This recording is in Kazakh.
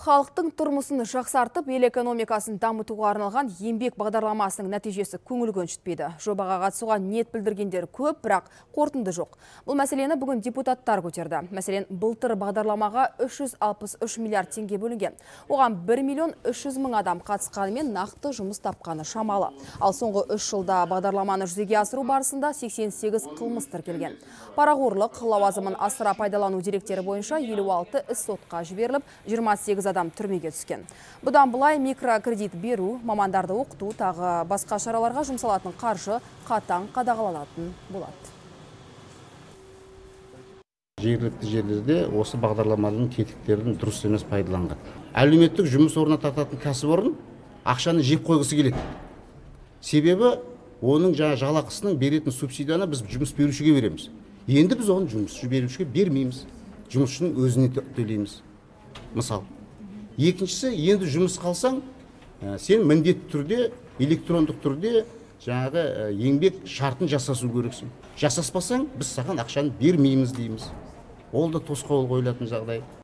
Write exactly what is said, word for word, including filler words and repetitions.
Халықтың тұрмысын жақсартып, ел экономикасын дамытуға арналған еңбек бағдарламасының нәтижесі көңіл көншітпейді. Жобаға қатысуға ниет білдіргендер көп, бірақ қорытынды жоқ. Бұл мәселені бүгін депутаттар көтерді. Мәселен, былтыр бағдарламаға үш жүз алпыс үш миллиард теңге бөлінген. Оған бір миллион үш жүз мың адам қатысқанымен нақты жұмыс тапқаны шамалы. Ал соңғы үш жылда бағдарламаны жүзеге асыру барысында сексен сегіз қылмыс тіркелген. Парағорлық, лауазымын асыра пайдалану деректері бойынша елу алты іс сотқа жіберіліп, жиырма сегіз адам түрмеге түскен. Бұдан былай микрокредит беру, мамандарды оқыту, тағы басқа шараларға жұмсалатын қаржы қатаң қадағаланатын болады. Жергілікті жерлерде осы бағдарламаның тетіктерін дұрыс емес пайдаланған. Әлеуметтік жұмыс орнына тартатын кәсіпорын ақшаны жеп қойғысы келеді. Себебі оның жалақысының беретін субсидияны біз жұмыс берушіге береміз. Енді біз оны жұмыс берушіге бермейміз. Жұмысшының өзіне төлейміз. Мысал. Екіншісі, енді жұмыс қалсаң, сен міндетті түрде, электрондық түрде жаңағы еңбек шартын жасасу керексің. Жасаспасаң, біз саған ақшаны бермейміз дейміз. Ол да тосқауыл қойылатын жағдай.